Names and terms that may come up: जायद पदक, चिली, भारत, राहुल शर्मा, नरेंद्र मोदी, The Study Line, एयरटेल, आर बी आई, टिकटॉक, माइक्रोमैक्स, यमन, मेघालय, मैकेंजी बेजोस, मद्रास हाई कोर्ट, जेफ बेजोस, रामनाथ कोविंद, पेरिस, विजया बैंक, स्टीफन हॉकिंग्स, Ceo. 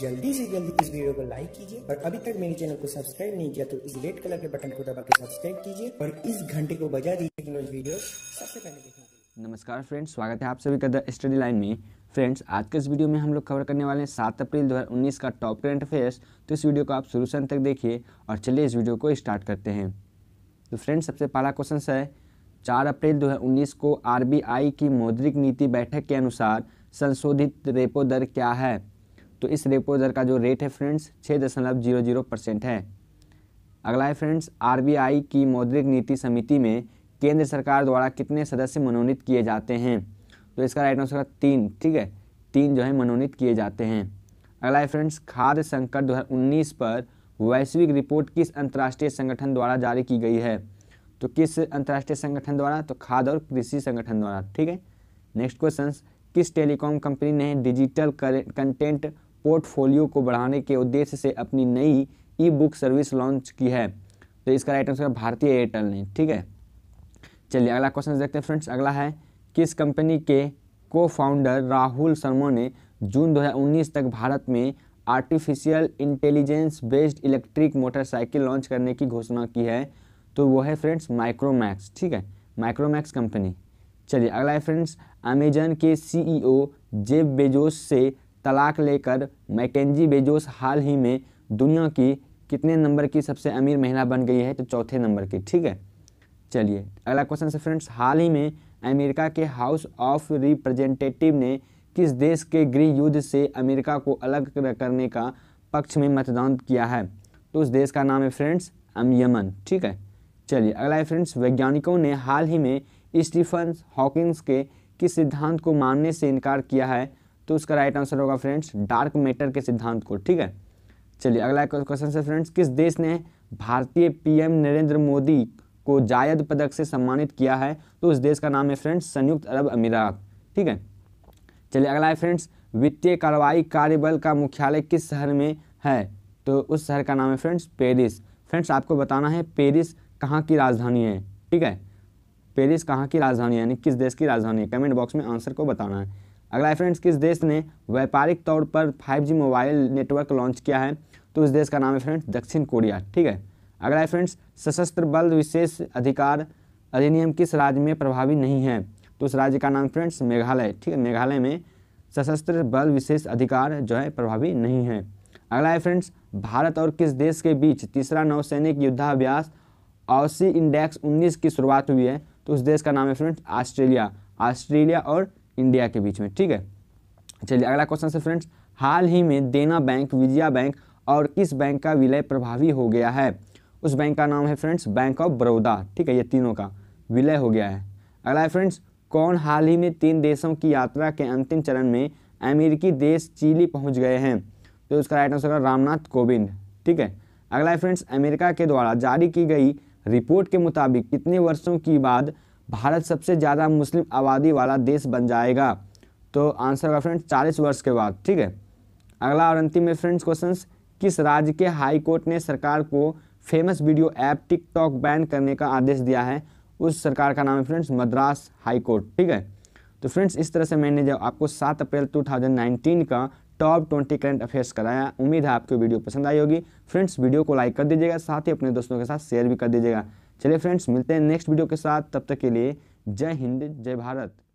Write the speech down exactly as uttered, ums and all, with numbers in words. जल्दी से जल्दी इस वीडियो को लाइक कीजिए और अभी तक मेरे चैनल को सब्सक्राइब नहीं किया तो इस रेड कलर के बटन को दबा के सब्सक्राइब कीजिए और इस घंटे को बजा दीजिए वीडियो सबसे पहले देखने के लिए। नमस्कार फ्रेंड्स, स्वागत है आप सभी का द स्टडी लाइन में। फ्रेंड्स, आज के इस वीडियो में हम लोग कवर करने वाले हैं सात अप्रैल दो हज़ार उन्नीस का टॉप करंट अफेयर्स। तो इस वीडियो को आप शुरू से अंत तक देखिए और चलिए इस वीडियो को स्टार्ट करते हैं। तो फ्रेंड्स, सबसे पहला क्वेश्चन है चार अप्रैल दो हज़ार उन्नीस को आर बी आई की मौद्रिक नीति बैठक के अनुसार संशोधित रेपो दर क्या है। तो इस रेपो दर का जो रेट है फ्रेंड्स छः दशमलव जीरो जीरो परसेंट है। अगला है फ्रेंड्स, आर बी आई की मौद्रिक नीति समिति में केंद्र सरकार द्वारा कितने सदस्य मनोनीत किए जाते हैं। तो इसका राइट आंसर है तीन, ठीक है, तीन जो है मनोनीत किए जाते हैं। अगला है फ्रेंड्स, खाद्य संकट दो हज़ार उन्नीस पर वैश्विक रिपोर्ट किस अंतर्राष्ट्रीय संगठन द्वारा जारी की गई है। तो किस अंतर्राष्ट्रीय संगठन द्वारा, तो खाद्य और कृषि संगठन द्वारा, ठीक है। नेक्स्ट क्वेश्चन, किस टेलीकॉम कंपनी ने डिजिटल कंटेंट पोर्टफोलियो को बढ़ाने के उद्देश्य से अपनी नई ई बुक सर्विस लॉन्च की है। तो इसका राइट आंसर भारतीय एयरटेल ने, ठीक है। चलिए अगला क्वेश्चन देखते हैं फ्रेंड्स। अगला है, किस कंपनी के को फाउंडर राहुल शर्मा ने जून दो हज़ार उन्नीस तक भारत में artificial intelligence based electric motorcycle launch करने की घोषणा की है। तो वो है फ्रेंड्स माइक्रोमैक्स, ठीक है, माइक्रोमैक्स कंपनी। चलिए अगला है फ्रेंड्स, अमेजन के सी ई ओ जेफ बेजोस से तलाक लेकर मैकेंजी बेजोस हाल ही में दुनिया की कितने नंबर की सबसे अमीर महिला बन गई है। तो चौथे नंबर की, ठीक है। चलिए अगला क्वेश्चन है फ्रेंड्स, हाल ही में अमेरिका के हाउस ऑफ रिप्रेजेंटेटिव ने किस देश के गृह युद्ध से अमेरिका को अलग करने का पक्ष में मतदान किया है। तो उस देश का नाम है फ्रेंड्स यमन, ठीक है। चलिए अगला है फ्रेंड्स, वैज्ञानिकों ने हाल ही में स्टीफन हॉकिंग्स के किस सिद्धांत को मानने से इनकार किया है। तो उसका राइट आंसर होगा फ्रेंड्स डार्क मैटर के सिद्धांत को, ठीक है। चलिए अगला क्वेश्चन है फ्रेंड्स, किस देश ने भारतीय पी एम नरेंद्र मोदी को जायद पदक से सम्मानित किया है। तो उस देश का नाम है फ्रेंड्स संयुक्त अरब अमीरात, ठीक है। चलिए अगला है फ्रेंड्स, वित्तीय कार्रवाई कार्यबल का मुख्यालय किस शहर में है। तो उस शहर का नाम है फ्रेंड्स पेरिस। फ्रेंड्स आपको बताना है पेरिस कहाँ की राजधानी है, ठीक है। पेरिस कहाँ की राजधानी है यानी किस देश की राजधानी है, कमेंट बॉक्स में आंसर को बताना है। अगला है फ्रेंड्स, किस देश ने व्यापारिक तौर पर five G mobile network launch किया है। तो उस देश का नाम है फ्रेंड्स दक्षिण कोरिया, ठीक है। अगला है फ्रेंड्स, सशस्त्र बल विशेष अधिकार अधिनियम किस राज्य में प्रभावी नहीं है। तो उस राज्य का नाम फ्रेंड्स मेघालय, ठीक है, मेघालय में सशस्त्र बल विशेष अधिकार जो है प्रभावी नहीं है। अगला है फ्रेंड्स, भारत और किस देश के बीच तीसरा नौसैनिक युद्धाभ्यास ऑसी इंडेक्स उन्नीस की शुरुआत हुई है। तो उस देश का नाम है फ्रेंड्स ऑस्ट्रेलिया, ऑस्ट्रेलिया और इंडिया के बीच में, ठीक है। चलिए अगला क्वेश्चन है फ्रेंड्स, हाल ही में देना बैंक, विजया बैंक और किस बैंक का विलय प्रभावी हो गया है। उस बैंक का नाम है फ्रेंड्स बैंक ऑफ बड़ौदा, ठीक है, ये तीनों का विलय हो गया है। अगला है फ्रेंड्स, कौन हाल ही में तीन देशों की यात्रा के अंतिम चरण में अमेरिकी देश चिली पहुँच गए हैं। तो उसका राइट आंसर होगा रामनाथ कोविंद, ठीक है। अगला है फ्रेंड्स, अमेरिका के द्वारा जारी की गई रिपोर्ट के मुताबिक कितने वर्षों के बाद भारत सबसे ज़्यादा मुस्लिम आबादी वाला देश बन जाएगा। तो आंसर होगा फ्रेंड्स चालीस वर्ष के बाद, ठीक है। अगला और अंतिम में फ्रेंड्स क्वेश्चन, किस राज्य के हाई कोर्ट ने सरकार को famous video app टिकटॉक ban करने का आदेश दिया है। उस सरकार का नाम है फ्रेंड्स मद्रास हाई कोर्ट, ठीक है। तो फ्रेंड्स इस तरह से मैंने जब आपको सात अप्रैल टू थाउजेंड नाइनटीन का टॉप ट्वेंटी करंट अफेयर्स कराया। उम्मीद है आपको वीडियो पसंद आई होगी। फ्रेंड्स वीडियो को लाइक कर दीजिएगा, साथ ही अपने दोस्तों के साथ शेयर भी कर दीजिएगा। चलिए फ्रेंड्स मिलते हैं नेक्स्ट वीडियो के साथ, तब तक के लिए जय हिंद जय भारत।